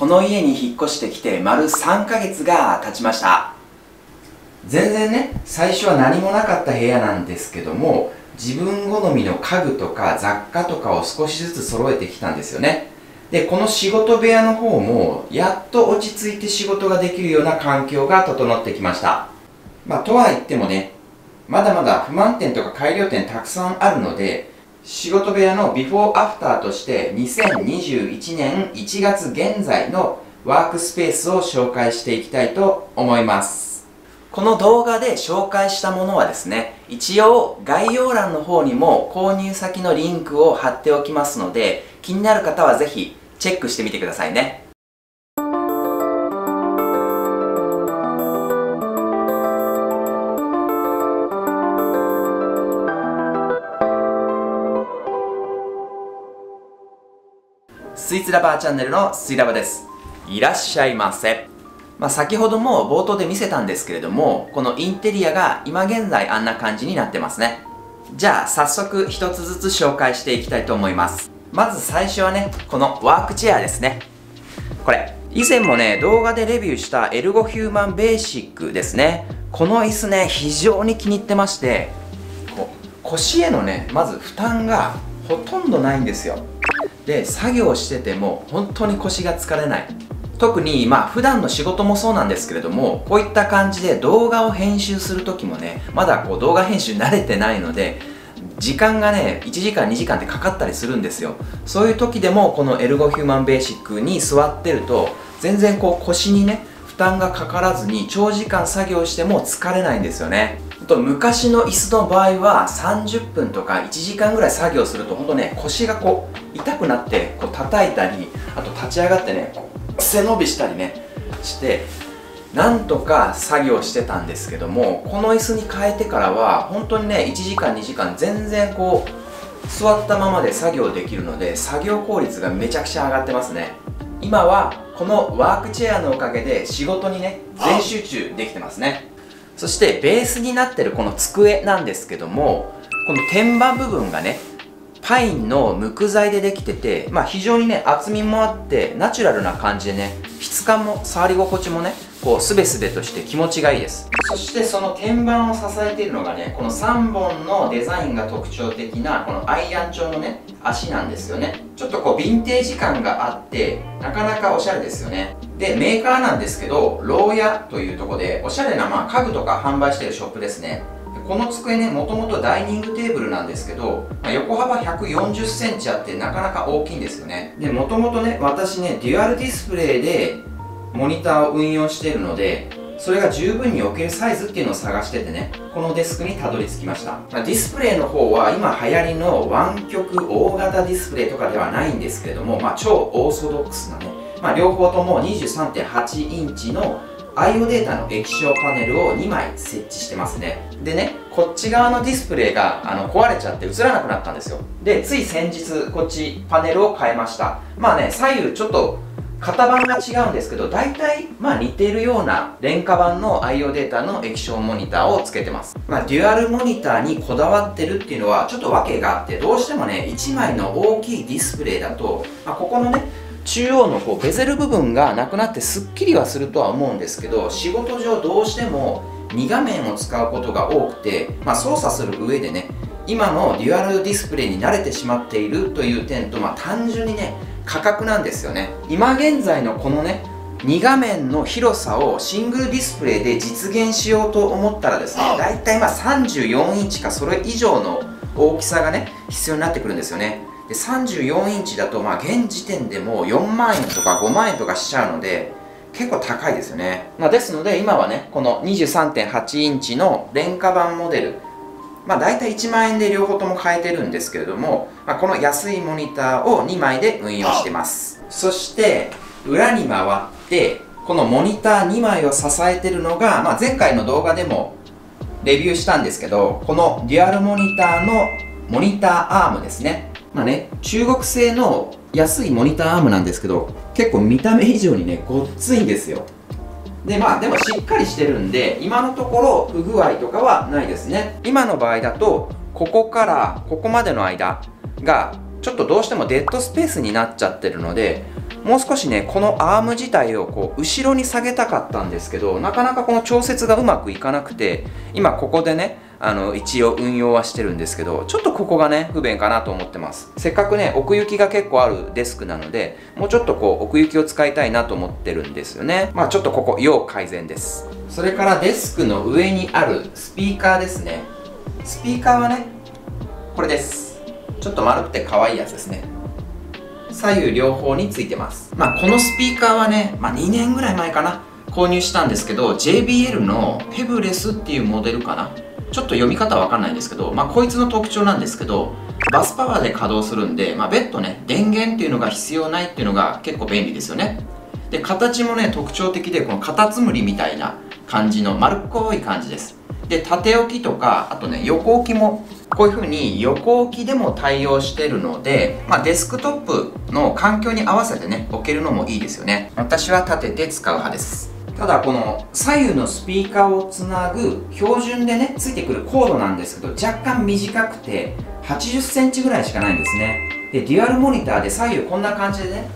この家に引っ越してきて丸3ヶ月が経ちました。全然ね、最初は何もなかった部屋なんですけども、自分好みの家具とか雑貨とかを少しずつ揃えてきたんですよね。で、この仕事部屋の方もやっと落ち着いて仕事ができるような環境が整ってきました。まあ、とは言ってもね、まだまだ不満点とか改良点たくさんあるので、仕事部屋のビフォーアフターとして2021年1月現在のワークスペースを紹介していきたいと思います。この動画で紹介したものはですね、一応概要欄の方にも購入先のリンクを貼っておきますので、気になる方はぜひチェックしてみてくださいね。スイーツラバーチャンネルのスイラバです。いらっしゃいませ。先ほども冒頭で見せたんですけれども、このインテリアが今現在あんな感じになってますね。じゃあ早速一つずつ紹介していきたいと思います。まず最初はね、このワークチェアですね。これ以前もね、動画でレビューしたエルゴヒューマンベーシックですね。この椅子ね、非常に気に入ってまして、こう腰へのね、まず負担がほとんどないんですよ。で、作業してても本当に腰が疲れない。特に普段の仕事もそうなんですけれども、こういった感じで動画を編集する時もね、まだこう動画編集慣れてないので、時間がね、1時間2時間ってかかったりするんですよ。そういう時でもこのエルゴヒューマンベーシックに座ってると、全然こう腰にね、負担がかからずに長時間作業しても疲れないんですよね。あと昔の椅子の場合は30分とか1時間ぐらい作業すると、ほんとね、腰がこう痛くなって、こう叩いたり、あと立ち上がってね、背伸びしたりねしてなんとか作業してたんですけども、この椅子に変えてからは本当にね、1時間2時間全然こう座ったままで作業できるので、作業効率がめちゃくちゃ上がってますね。今はこのワークチェアのおかげで仕事にね、全集中できてますね。そしてベースになってるこの机なんですけども、この天板部分がね、パインの木材でできてて、非常にね、厚みもあってナチュラルな感じでね、質感も触り心地もね、こうすべすべとして気持ちがいいです。そしてその天板を支えているのがね、この3本のデザインが特徴的なこのアイアン調のね、足なんですよね。ちょっとこうヴィンテージ感があって、なかなかおしゃれですよね。で、メーカーなんですけど、LOWYAというところでおしゃれな家具とか販売しているショップですね。この机ね、もともとダイニングテーブルなんですけど、横幅 140cm あってなかなか大きいんですよね。で、もともとね、私ね、デュアルディスプレイでモニターを運用しているので、それが十分に置けるサイズっていうのを探しててね、このデスクにたどり着きました。ディスプレイの方は今流行りの湾曲大型ディスプレイとかではないんですけれども、超オーソドックスなね、両方とも 23.8 インチのIO データの液晶パネルを2枚設置してますね。でね、こっち側のディスプレイが壊れちゃって映らなくなったんですよ。で、つい先日こっちパネルを変えました。左右ちょっと型番が違うんですけど、大体似てるような廉価版の IO データの液晶モニターをつけてます。デュアルモニターにこだわってるっていうのはちょっと訳があって、どうしてもね、1枚の大きいディスプレイだと、ここのね、中央のこうベゼル部分がなくなってすっきりはするとは思うんですけど、仕事上どうしても2画面を使うことが多くて、操作する上でね、今のデュアルディスプレイに慣れてしまっているという点と、単純にね、価格なんですよね。今現在のこのね、2画面の広さをシングルディスプレイで実現しようと思ったらですね、だいたい34インチかそれ以上の大きさがね、必要になってくるんですよね。で、34インチだと現時点でもう4万円とか5万円とかしちゃうので、結構高いですよね。ですので今はね、この 23.8 インチの廉価版モデル、だいたい1万円で両方とも買えてるんですけれども、この安いモニターを2枚で運用してます。そして裏に回ってこのモニター2枚を支えてるのが、前回の動画でもレビューしたんですけど、このデュアルモニターのモニターアームですね。中国製の安いモニターアームなんですけど、結構見た目以上にね、ごっついんですよ。で、でもしっかりしてるんで、今のところ不具合とかはないですね。今の場合だと、ここからここまでの間がちょっとどうしてもデッドスペースになっちゃってるので、もう少しね、このアーム自体をこう後ろに下げたかったんですけど、なかなかこの調節がうまくいかなくて、今ここでね、一応運用はしてるんですけど、ちょっとここがね不便かなと思ってます。せっかくね奥行きが結構あるデスクなので、もうちょっとこう奥行きを使いたいなと思ってるんですよね。まあちょっとここ要改善です。それからデスクの上にあるスピーカーですね。スピーカーはねこれです。ちょっと丸くて可愛いやつですね。左右両方についてます。まあこのスピーカーはね、2年ぐらい前かな、購入したんですけど、 JBL のペブレスっていうモデルかな、ちょっと読み方わかんないんですけど、こいつの特徴なんですけど、バスパワーで稼働するんで、別途ね電源っていうのが必要ないっていうのが結構便利ですよね。で形もね特徴的で、このカタツムリみたいな感じの丸っこい感じです。で縦置きとか、あとね横置きもこういう風に横置きでも対応してるので、デスクトップの環境に合わせてね置けるのもいいですよね。私は立てて使う派です。ただこの左右のスピーカーをつなぐ標準でねついてくるコードなんですけど、若干短くて 80cm ぐらいしかないんですね。でデュアルモニターで左右こんな感じでね、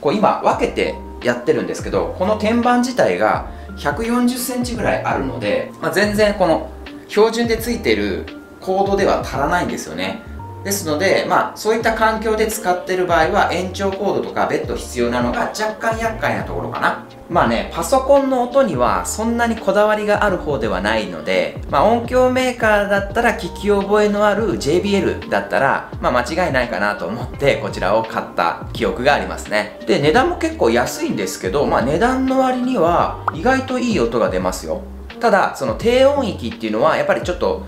こう今分けてやってるんですけど、この天板自体が 140cm ぐらいあるので、全然この標準でついてるコードでは足らないんですよね。ですので、そういった環境で使ってる場合は延長コードとか別途必要なのが若干厄介なところかな。パソコンの音にはそんなにこだわりがある方ではないので、音響メーカーだったら聞き覚えのある JBL だったら、間違いないかなと思ってこちらを買った記憶がありますね。で値段も結構安いんですけど、値段の割には意外といい音が出ますよ。ただその低音域っていうのはやっぱりちょっと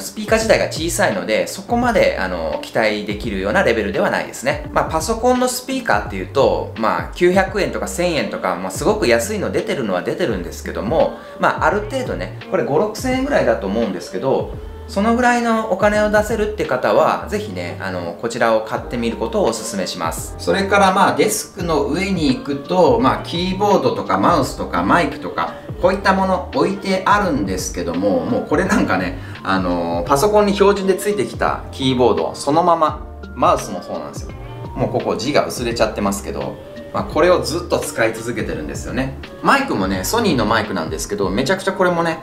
スピーカー自体が小さいので、そこまで期待できるようなレベルではないですね。パソコンのスピーカーっていうと、900円とか1000円とか、すごく安いの出てるのは出てるんですけども、ある程度ねこれ 5,6000 円ぐらいだと思うんですけど、そのぐらいのお金を出せるって方は是非ねこちらを買ってみることをおすすめします。それからデスクの上に行くと、キーボードとかマウスとかマイクとかこういったもの置いてあるんですけども、もうこれなんかねパソコンに標準でついてきたキーボードそのまま、マウスもそうなんですよ。もうここ字が薄れちゃってますけど、これをずっと使い続けてるんですよね。マイクもねソニーのマイクなんですけど、めちゃくちゃこれもね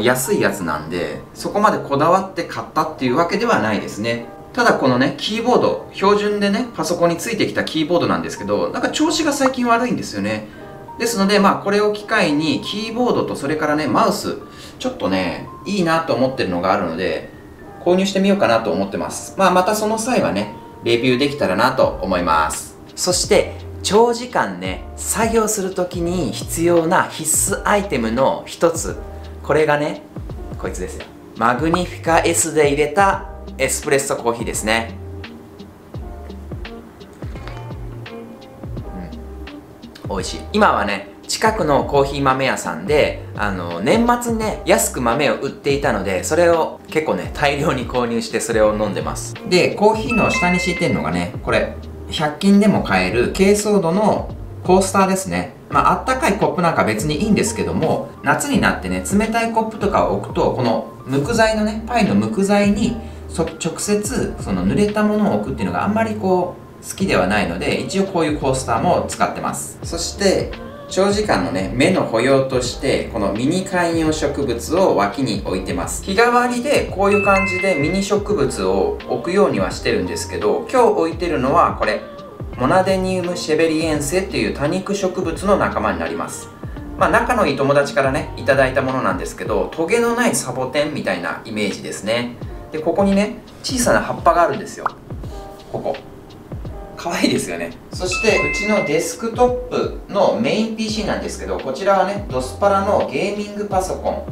安いやつなんで、そこまでこだわって買ったっていうわけではないですね。ただこのねキーボード標準でねパソコンについてきたキーボードなんですけど、なんか調子が最近悪いんですよね。ですので、これを機会にキーボードと、それからねマウスちょっとねいいなと思ってるのがあるので購入してみようかなと思ってます。またその際はねレビューできたらなと思います。そして長時間ね作業する時に必要な必須アイテムの一つ、これがねこいつですよ。マグニフィカ S で入れたエスプレッソコーヒーですね。美味しい。今はね近くのコーヒー豆屋さんで年末にね安く豆を売っていたので、それを結構ね大量に購入してそれを飲んでます。でコーヒーの下に敷いてるのがね、これ100均でも買える珪藻土のコースターですね。あったかいコップなんか別にいいんですけども、夏になってね冷たいコップとかを置くと、この無垢材のねパイの無垢材に直接その濡れたものを置くっていうのがあんまりこう好きではないので、一応こういうコースターも使ってます。そして長時間のね目の保養としてこのミニ観葉植物を脇に置いてます。日替わりでこういう感じでミニ植物を置くようにはしてるんですけど、今日置いてるのはこれモナデニウムシェベリエンセっていう多肉植物の仲間になります。仲のいい友達からねいただいたものなんですけど、トゲのないサボテンみたいなイメージですね。でここにね小さな葉っぱがあるんですよ。ここ可愛いですよね。そしてうちのデスクトップのメイン PC なんですけど、こちらはねDOSPARAのゲーミングパソコン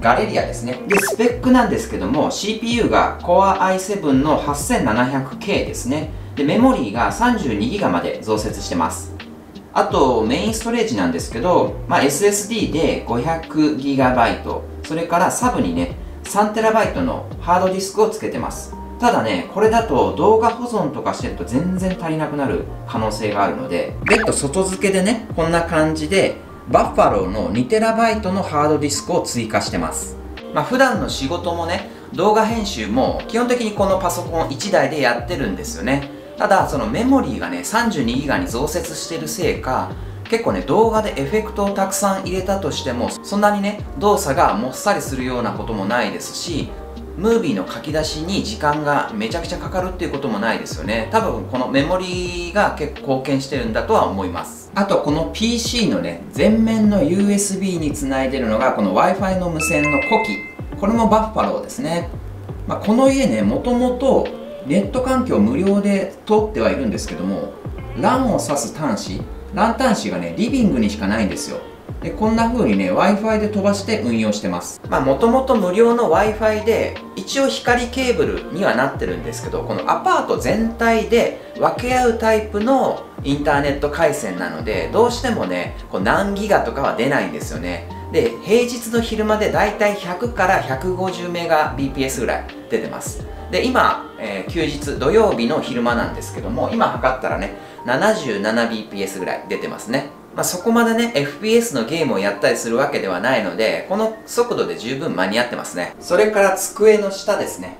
ガレリアですね。でスペックなんですけども、 CPU が Core i7 の 8700K ですね。でメモリーが 32GB まで増設してます。あとメインストレージなんですけど、SSD で 500GB、 それからサブにね 3TB のハードディスクをつけてます。ただねこれだと動画保存とかしてると全然足りなくなる可能性があるので、別途外付けでねこんな感じでバッファローの 2TB のハードディスクを追加してます。普段の仕事もね動画編集も基本的にこのパソコン1台でやってるんですよね。ただそのメモリーがね 32GB に増設してるせいか、結構ね動画でエフェクトをたくさん入れたとしてもそんなにね動作がもっさりするようなこともないですし、ムービーの書き出しに時間がめちゃくちゃかかるっていうこともないですよね。多分このメモリーが結構貢献してるんだとは思います。あとこの PC のね前面の USB につないでるのがこの Wi-Fi の無線の子機、これもバッファローですね。この家ねもともとネット環境無料で通ってはいるんですけども、 LAN を挿す端子、ランタン紙がねリビングにしかないんですよ。でこんな風にね Wi-Fi で飛ばして運用してます。もともと無料の Wi-Fi で一応光ケーブルにはなってるんですけど、このアパート全体で分け合うタイプのインターネット回線なので、どうしてもねこう何ギガとかは出ないんですよね。で平日の昼間でだいたい100から150メガ BPS ぐらい出てます。で今、休日土曜日の昼間なんですけども、今測ったらね 77bps ぐらい出てますね。そこまでね FPS のゲームをやったりするわけではないので、この速度で十分間に合ってますね。それから机の下ですね。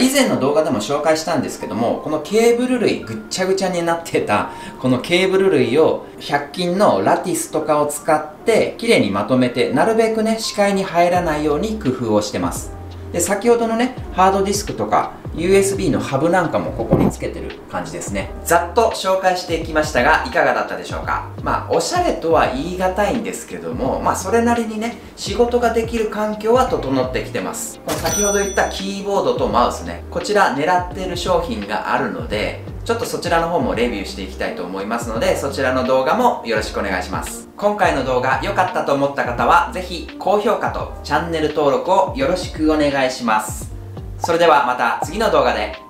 以前の動画でも紹介したんですけども、このケーブル類ぐっちゃぐちゃになってたこのケーブル類を100均のラティスとかを使ってきれいにまとめて、なるべくね視界に入らないように工夫をしてます。で先ほどのねハードディスクとか USB のハブなんかもここにつけてる感じですね。ざっと紹介していきましたが、いかがだったでしょうか。おしゃれとは言い難いんですけども、それなりにね仕事ができる環境は整ってきてます。この先ほど言ったキーボードとマウスね、こちら狙っている商品があるので、ちょっとそちらの方もレビューしていきたいと思いますので、そちらの動画もよろしくお願いします。今回の動画良かったと思った方は是非高評価とチャンネル登録をよろしくお願いします。それではまた次の動画で。